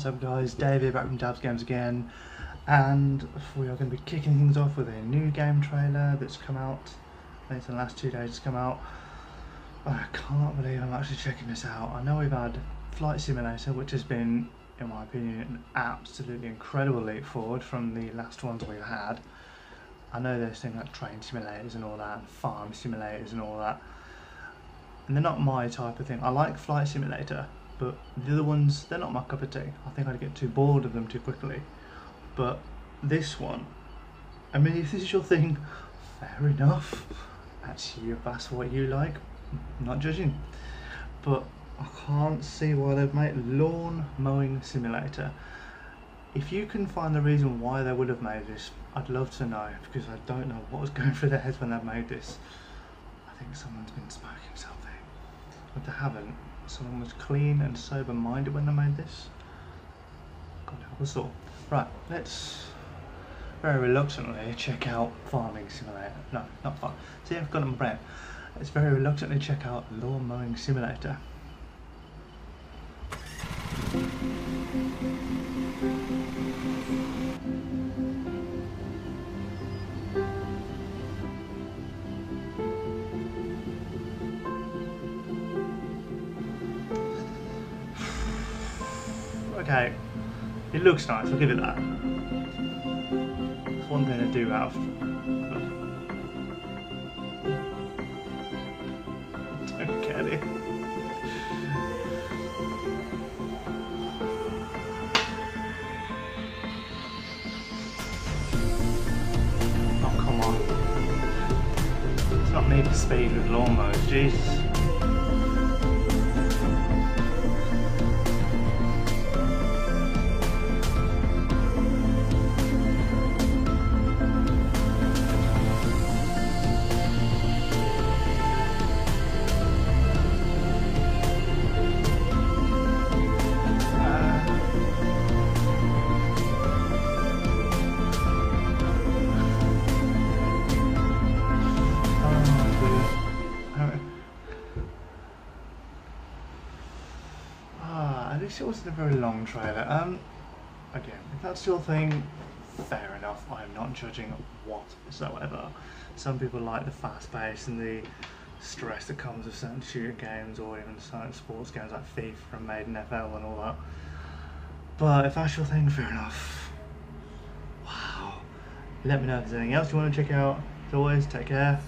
What's up, guys? Dave here, back from Dabs Games again, and we are going to be kicking things off with a new game trailer that's come out. I think it's in the last 2 days it's come out. I can't believe I'm actually checking this out. I know we've had Flight Simulator, which has been, in my opinion, an absolutely incredible leap forward from the last ones we've had. I know there's things like train simulators and all that, and farm simulators and all that, and they're not my type of thing. I like Flight Simulator, but the other ones, they're not my cup of tea. I think I'd get too bored of them too quickly. But this one, I mean, if this is your thing, fair enough. That's you, that's what you like. I'm not judging. But I can't see why they've made Lawn Mowing Simulator. If you can find the reason why they would have made this, I'd love to know, because I don't know what was going through their heads when they made this. I think someone's been smoking something. But they haven't. Someone was clean and sober-minded when they made this. God help us all. Right, let's very reluctantly check out Farming Simulator. No, not farm. See, I've got it in my brain. Let's very reluctantly check out Lawn Mowing Simulator. Okay, it looks nice, I'll give it that. That's one thing I do have. I don't get it. Oh, come on. It's not Need for Speed with lawn mowers, jeez. It wasn't a very long trailer. Again, if that's your thing, fair enough. I am not judging whatsoever. Some people like the fast pace and the stress that comes with certain shooter games, or even certain sports games like FIFA and Madden NFL and all that. But if that's your thing, fair enough. Wow. Let me know if there's anything else you want to check out. As always, take care.